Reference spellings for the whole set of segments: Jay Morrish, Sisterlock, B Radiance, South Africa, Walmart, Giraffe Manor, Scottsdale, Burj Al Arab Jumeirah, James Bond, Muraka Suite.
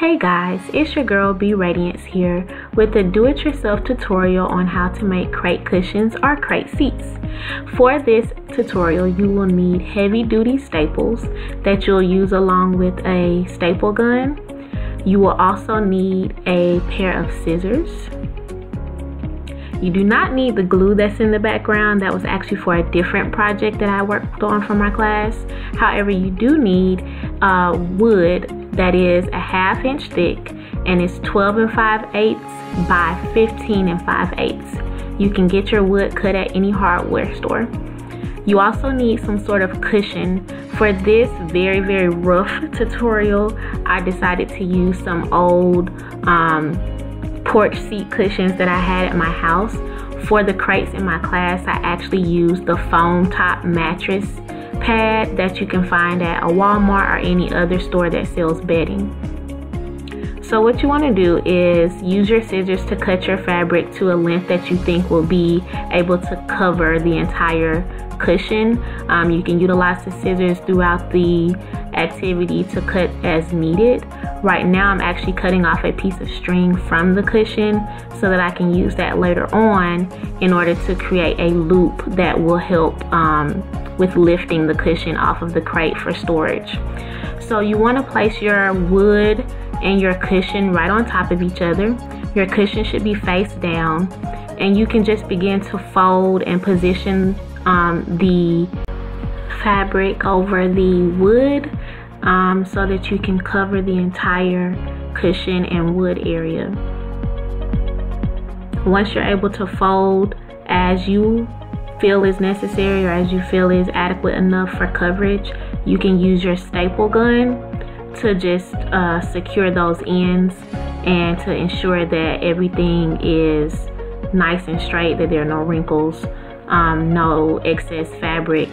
Hey guys, it's your girl B Radiance here with a do-it-yourself tutorial on how to make crate cushions or crate seats. For this tutorial, you will need heavy-duty staples that you'll use along with a staple gun. You will also need a pair of scissors. You do not need the glue that's in the background. That was actually for a different project that I worked on for my class. However, you do need wood that is a 1/2 inch thick, and it's 12 5/8 by 15 5/8. You can get your wood cut at any hardware store. You also need some sort of cushion. For this very rough tutorial, I decided to use some old porch seat cushions that I had at my house. For the crates in my class, I actually used the foam top mattress pad that you can find at a Walmart or any other store that sells bedding. So what you want to do is use your scissors to cut your fabric to a length that you think will be able to cover the entire cushion. You can utilize the scissors throughout the activity to cut as needed. Right now I'm actually cutting off a piece of string from the cushion so that I can use that later on in order to create a loop that will help with lifting the cushion off of the crate for storage. So you want to place your wood and your cushion right on top of each other. Your cushion should be face down, and you can just begin to fold and position the fabric over the wood so that you can cover the entire cushion and wood area. Once you're able to fold as you feel is necessary or as you feel is adequate enough for coverage, you can use your staple gun to just secure those ends and to ensure that everything is nice and straight, that there are no wrinkles, no excess fabric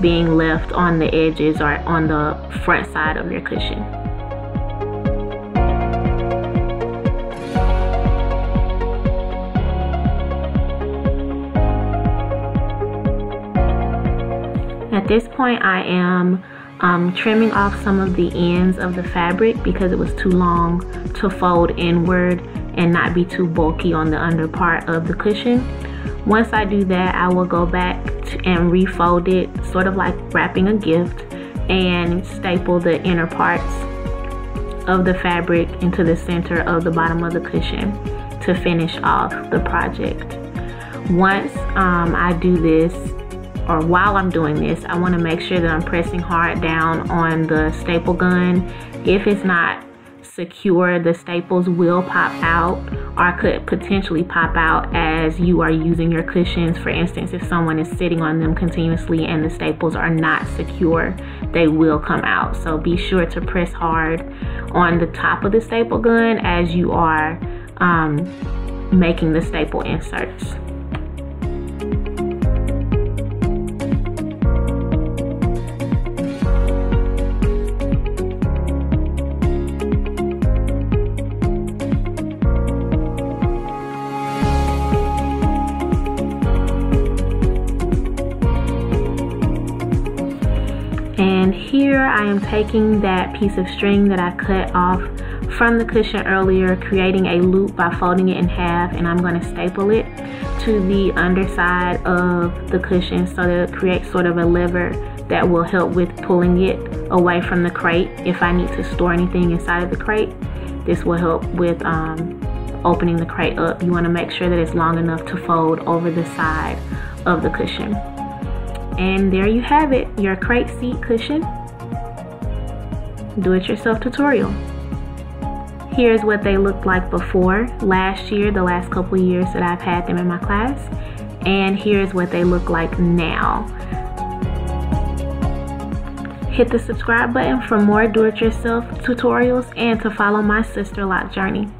being left on the edges or on the front side of your cushion. At this point, I am trimming off some of the ends of the fabric because it was too long to fold inward and not be too bulky on the under part of the cushion. Once I do that, I will go back and refold it, sort of like wrapping a gift, and staple the inner parts of the fabric into the center of the bottom of the cushion to finish off the project. Once I do this, or while I'm doing this, I want to make sure that I'm pressing hard down on the staple gun. If it's not secure, the staples will pop out or could potentially pop out as you are using your cushions. For instance, if someone is sitting on them continuously and the staples are not secure, they will come out. So be sure to press hard on the top of the staple gun as you are making the staple inserts. And here I am taking that piece of string that I cut off from the cushion earlier, creating a loop by folding it in half, and I'm going to staple it to the underside of the cushion so that it creates sort of a lever that will help with pulling it away from the crate. If I need to store anything inside of the crate, this will help with opening the crate up. You want to make sure that it's long enough to fold over the side of the cushion. And there you have it, your crate seat cushion do-it-yourself tutorial. Here's what they looked like before last year, the last couple of years that I've had them in my class, and here's what they look like now. Hit the subscribe button for more do-it-yourself tutorials and to follow my Sisterlock journey.